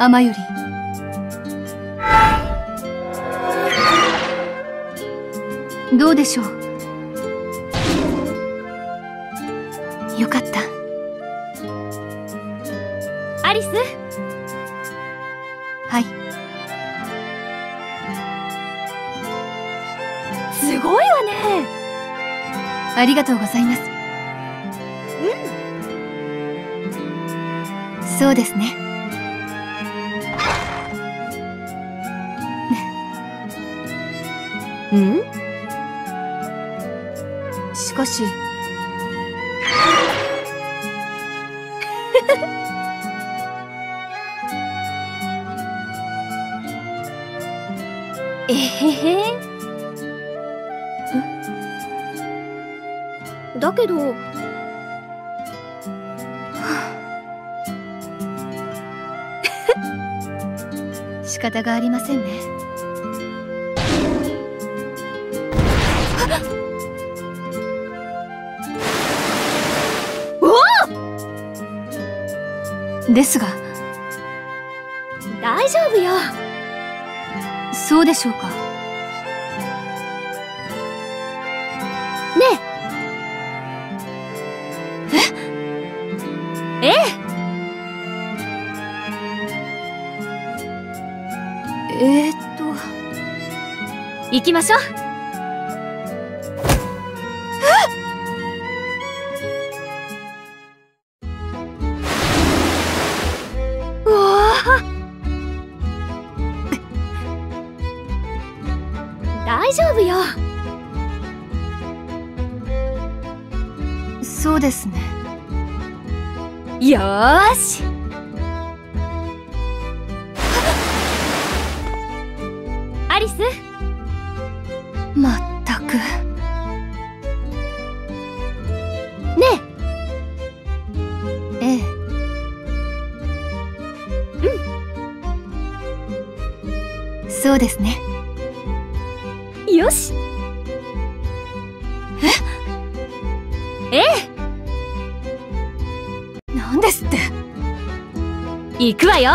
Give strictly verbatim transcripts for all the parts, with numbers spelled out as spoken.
雨より。どうでしょう。よかった。アリス。はい。すごいわね。ありがとうございます。うん。そうですね。うん？しかしえへへん？だけど仕方がありませんね。ですが大丈夫よ。そうでしょうか。ねえ。ええええーっと行きましょう。大丈夫よ。そうですね。よーし。アリス。まったく。ねえ。ええ。うん。そうですね。よし。え？ええ。なんですって。行くわよ。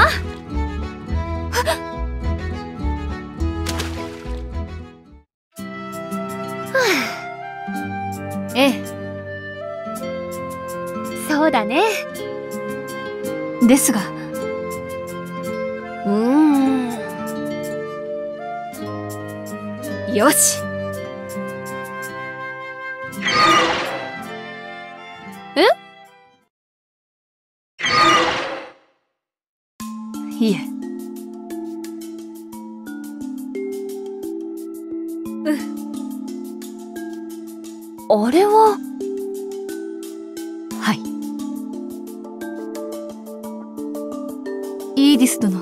ええ。そうだね。ですが。うーん。よし。え？いえ。あれは？はい。イーディス殿。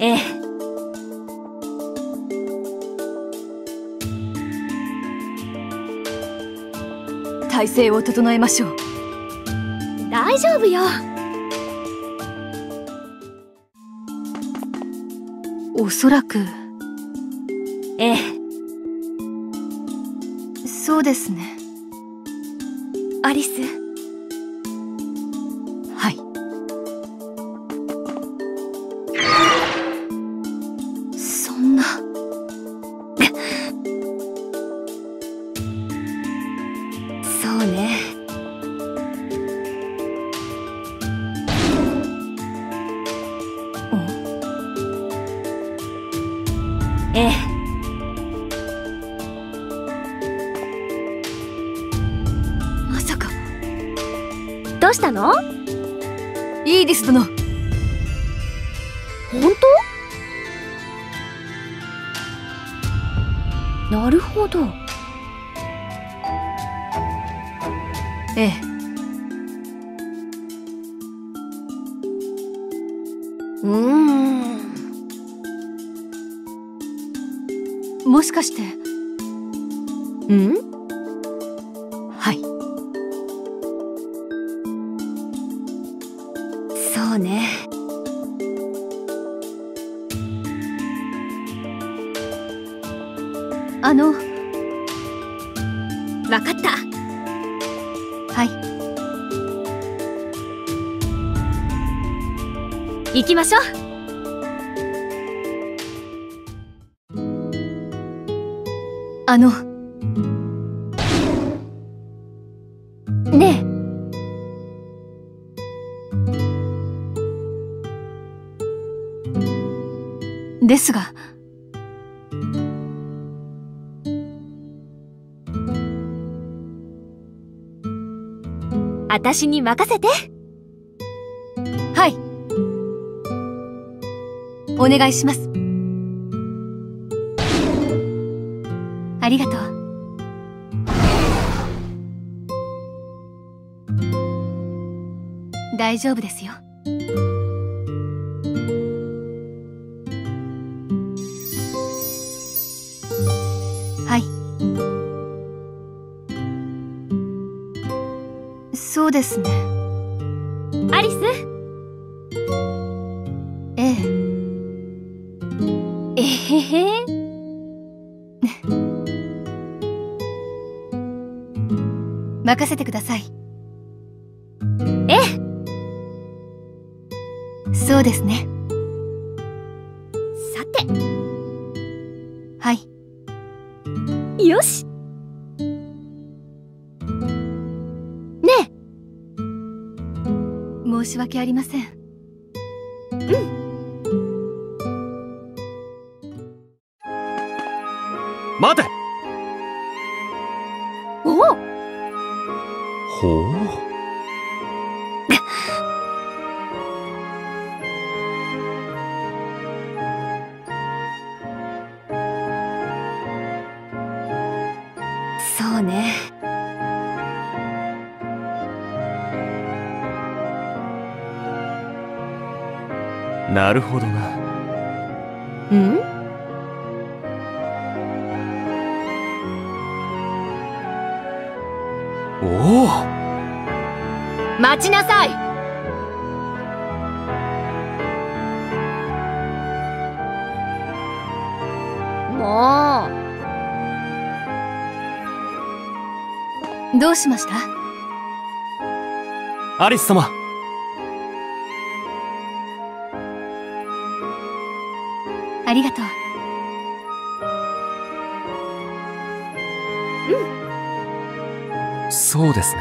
ええ。体制を整えましょう。大丈夫よ。おそらく。ええ。そうですね。アリス。はい。そんな。ええ。まさか。どうしたの？イーディス殿。本当？なるほど。ええ。うーん。もしかして。うん？はい。そうね。あの。わかった。はい。行きましょう。あのねえ、ですが私に任せて。はい、お願いします。ありがとう。大丈夫ですよ。はい。そうですね。アリス。ええ。えへへ。任せてください。ええ、そうですね。さて、はい、よし。ねえ、申し訳ありません。うん。待て。おお。ほう。そうね。なるほどな。うん？おお。待ちなさい。もう。どうしました？アリス様。ありがとう。うん。そうですね。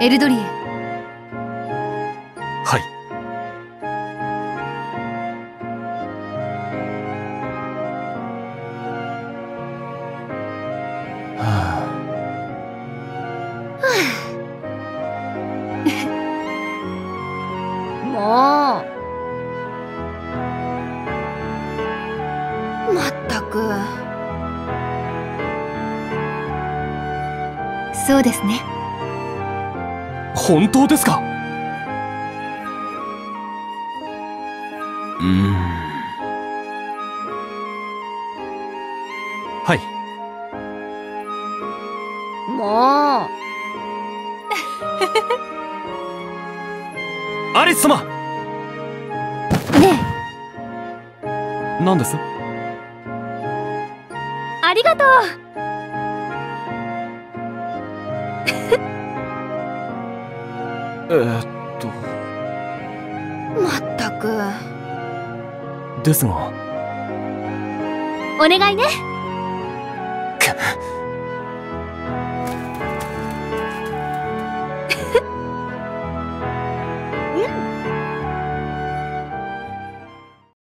エルドリエ。はい。はあ。もう。まったく。そうですね。本当ですか？うーん。はい。もう。アリス様。ねえ。何です？ありがとう。えっと、まったく。ですが、お願いね。